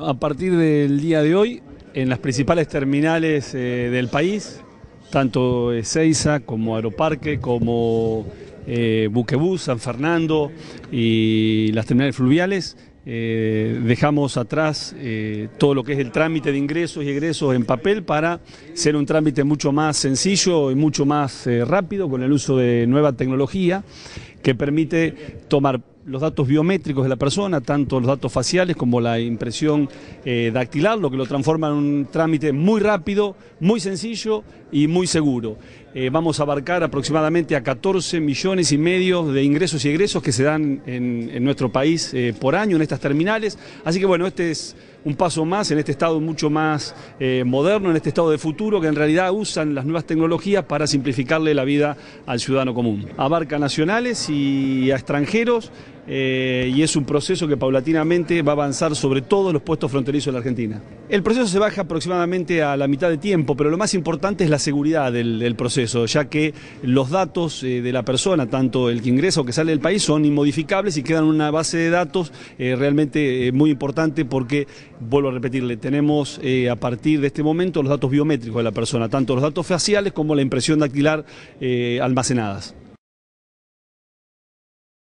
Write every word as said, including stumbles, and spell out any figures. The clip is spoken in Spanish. A partir del día de hoy, en las principales terminales eh, del país, tanto Ezeiza como Aeroparque, como eh, Buquebús, San Fernando y las terminales fluviales, eh, dejamos atrás eh, todo lo que es el trámite de ingresos y egresos en papel para ser un trámite mucho más sencillo y mucho más eh, rápido, con el uso de nueva tecnología que permite tomar los datos biométricos de la persona, tanto los datos faciales como la impresión eh, dactilar, lo que lo transforma en un trámite muy rápido, muy sencillo y muy seguro. Eh, vamos a abarcar aproximadamente a catorce millones y medio de ingresos y egresos que se dan en, en nuestro país eh, por año en estas terminales. Así que bueno, este es un paso más en este estado mucho más eh, moderno, en este estado de futuro, que en realidad usan las nuevas tecnologías para simplificarle la vida al ciudadano común. Abarca a nacionales y a extranjeros, Eh, y es un proceso que paulatinamente va a avanzar sobre todos los puestos fronterizos de la Argentina. El proceso se baja aproximadamente a la mitad de tiempo, pero lo más importante es la seguridad del, del proceso, ya que los datos eh, de la persona, tanto el que ingresa o que sale del país, son inmodificables y quedan en una base de datos eh, realmente eh, muy importante, porque, vuelvo a repetirle, tenemos eh, a partir de este momento los datos biométricos de la persona, tanto los datos faciales como la impresión dactilar eh, almacenadas.